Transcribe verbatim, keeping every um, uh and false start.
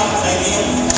out again.